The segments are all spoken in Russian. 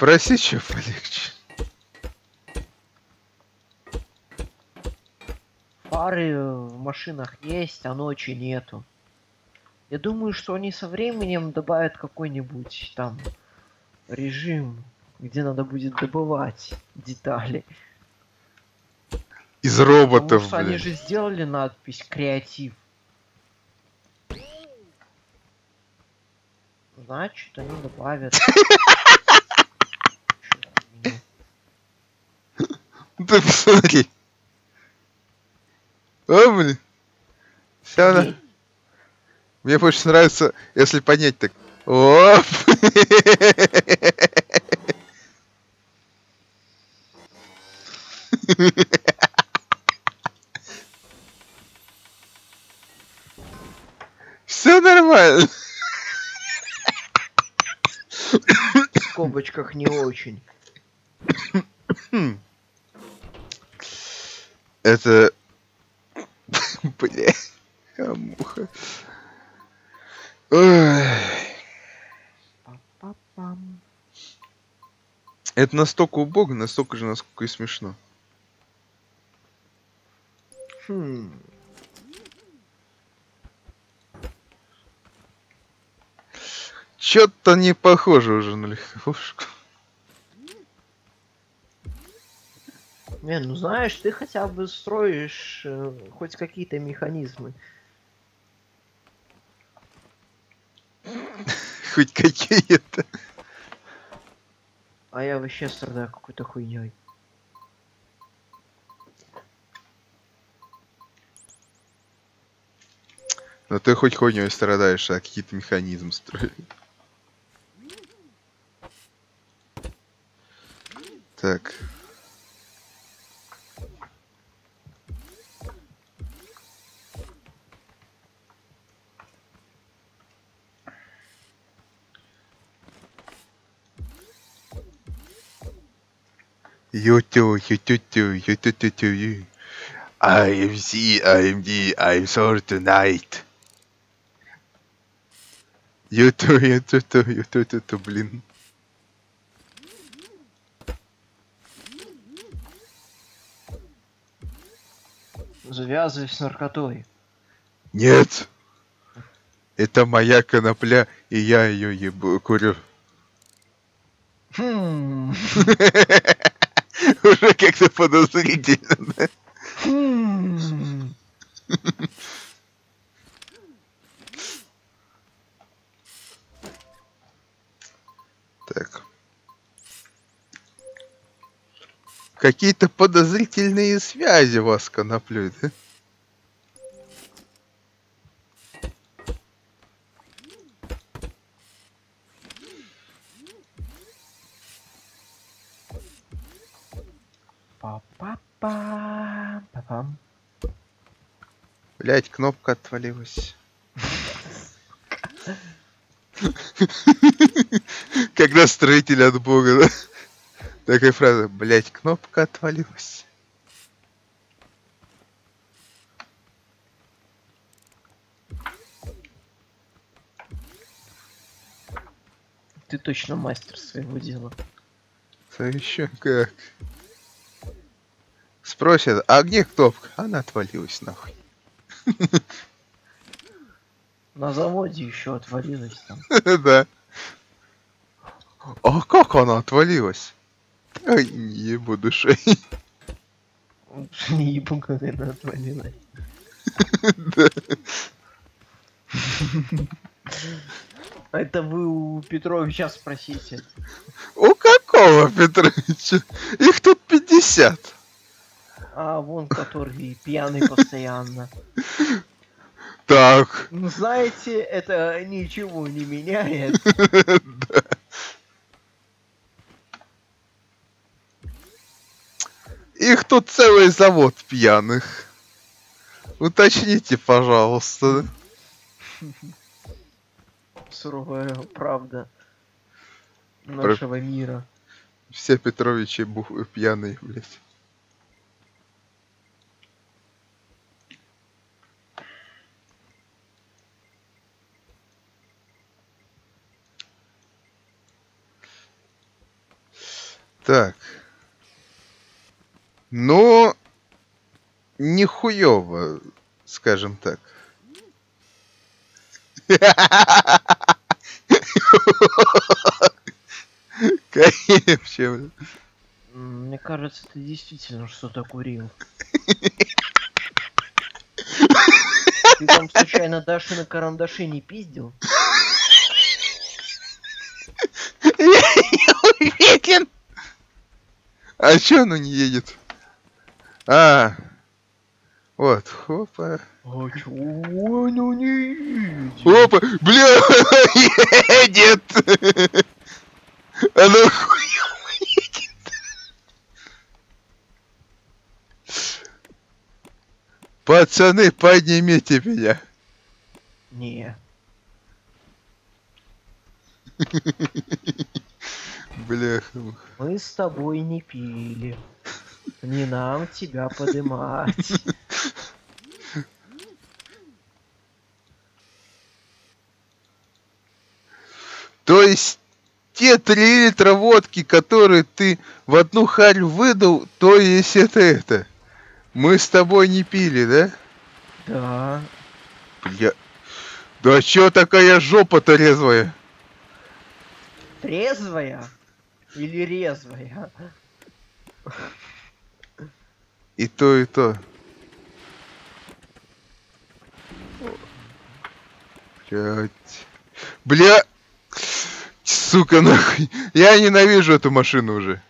Проси чего полегче. Пары в машинах есть, а ночи нету. Я думаю, что они со временем добавят какой-нибудь там режим, где надо будет добывать детали. Из роботов. Потому что, блин, они же сделали надпись «Креатив». Значит, они добавят. Ты посмотри. О, блин. Вся она. Мне больше нравится, если понять так. Оп. Все нормально. В скобочках не очень. Это... Бля... Муха... Это настолько убого, настолько же, насколько и смешно. Чё-то не похоже уже на легковушку. Не, ну знаешь, ты хотя бы строишь хоть какие-то механизмы. Хоть какие-то. А я вообще страдаю какой-то хуйней. Но ты хоть хуйней страдаешь, а какие-то механизмы строишь. Так. You too. I am C, I am D, I am sore tonight. You too, блин. Завязывай с наркотой. Нет. Это моя конопля, и я ее ебу курю. Уже как-то подозрительно, да? Так. Какие-то подозрительные связи вас коноплюют, да? Блять, кнопка отвалилась. Когда строитель от бога, да? Такая фраза, блять, кнопка отвалилась. Ты точно мастер своего дела. Да еще как. Спросят, а где кнопка? Она отвалилась нахуй. На заводе еще отвалилась там. Да. А как она отвалилась? Да не буду душой. Не ебу, как она отвалилась. Да. Это вы у Петровича спросите. У какого Петровича? Их тут 50. А, вон, который пьяный постоянно. Так. Ну, знаете, это ничего не меняет. Да. Их тут целый завод пьяных. Уточните, пожалуйста. Суровая правда нашего мира. Все Петровичи пьяные, блядь. Так. Но нихуево, скажем так. Конечно. Мне кажется, ты действительно что-то курил. Ты там случайно Даши на карандаши не пиздил? Я не уверен. А чё оно не едет? А, вот, опа. А чё оно не едет? Опа, бля, едет. Оно хуёво едет. Пацаны, поднимите меня. Не. Бляха. Мы с тобой не пили. Не нам тебя поднимать. То есть те 3 литра водки, которые ты в одну харь выдал, то есть это. Мы с тобой не пили, да? Да. Бля. Да чё такая жопа-то резвая? Трезвая? Или резвая? И то, и то. Блять. Бля. Сука, нахуй. Я ненавижу эту машину уже.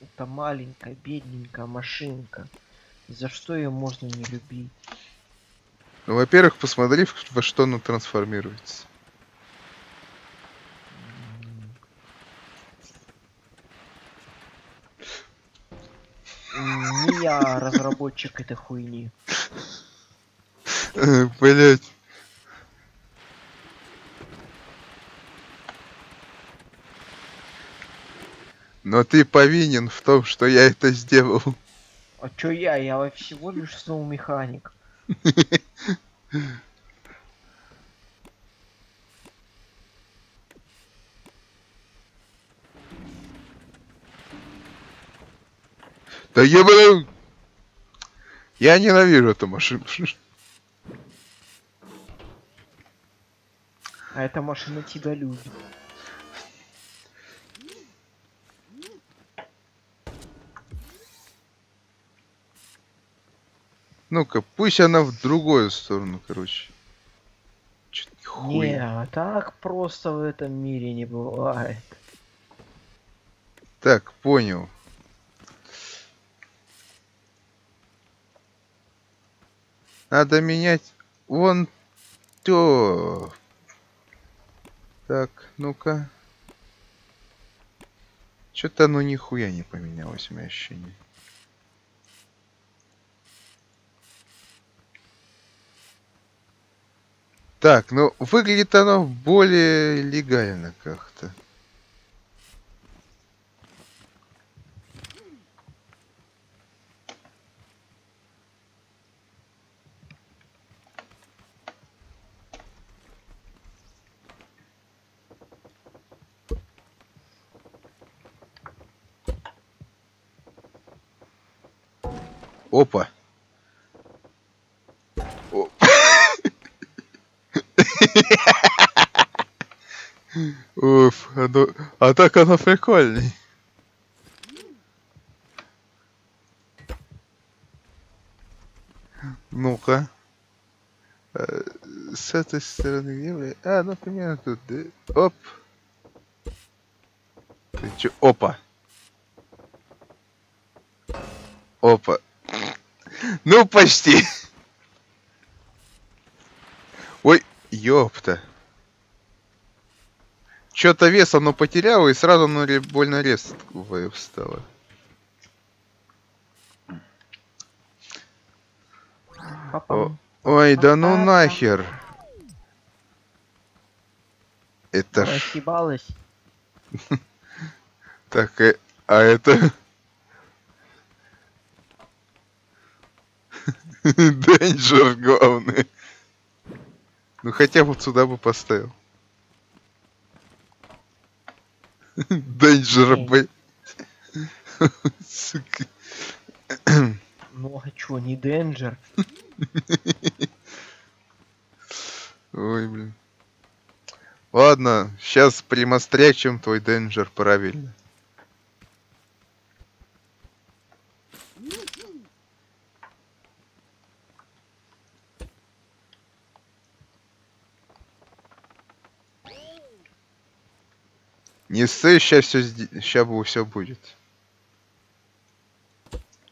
Это маленькая, бедненькая машинка. За что ее можно не любить? Ну, во-первых, посмотри, во что она трансформируется. Не я разработчик этой хуйни. Блять. Но ты повинен в том, что я это сделал. А чё я? Я всего лишь сноу-механик. Да я, блин, я ненавижу эту машину. А эта машина тебя любит. Ну-ка, пусть она в другую сторону, короче. Чё-то хуй. Не, так просто в этом мире не бывает. Так, понял. Надо менять вон то. Так, ну-ка. Чё-то оно нихуя не поменялось, у меня ощущение. Так, ну выглядит оно более легально как-то. Опа. Уф, а так оно прикольный. Ну-ка. С этой стороны где вы? А, ну примерно тут. Оп. Ты чё? Опа. Опа. Ну почти. Ой, ёпта. Что-то вес оно потеряло, и сразу оно больно резко встало. Ой, да ну нахер. Это ж... Так, а это... Денджер главный. Ну хотя вот сюда бы поставил. Danger, блядь. Сука. Ну а чё, не Danger? Ой, блин. Ладно, сейчас примострячим твой Danger правильно. Не ссы, сейчас все, сейчас будет.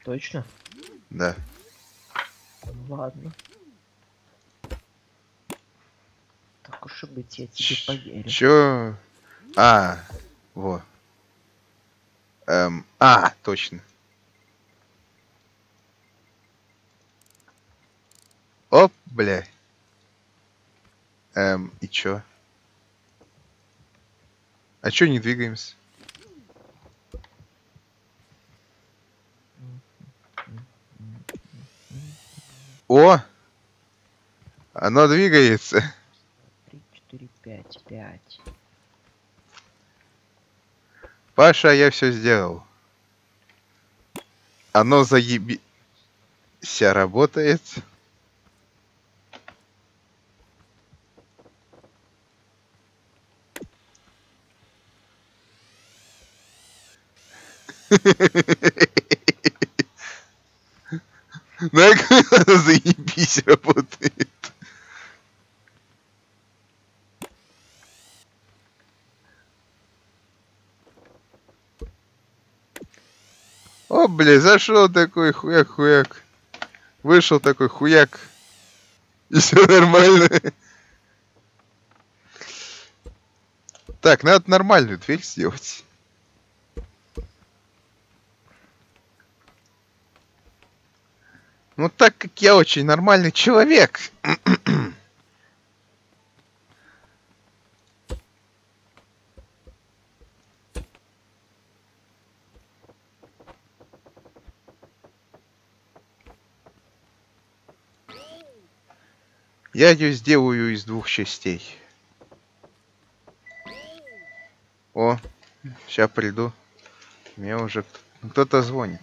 Точно? Да. Ладно. Так уж и быть, я тебе поверю. Чё? А, во. А, точно. Оп, бля. И чё? А чё не двигаемся? О! Оно двигается. 3, 4, 5, 5. Паша, я все сделал. Оно заебися работает. Ну как она заебись работает. О, бля, зашел такой хуяк-хуяк. Вышел такой хуяк. И все нормально. Так, надо нормальную дверь сделать. Ну так как я очень нормальный человек. Я ее сделаю из 2 частей. О, сейчас приду. Мне уже кто-то звонит.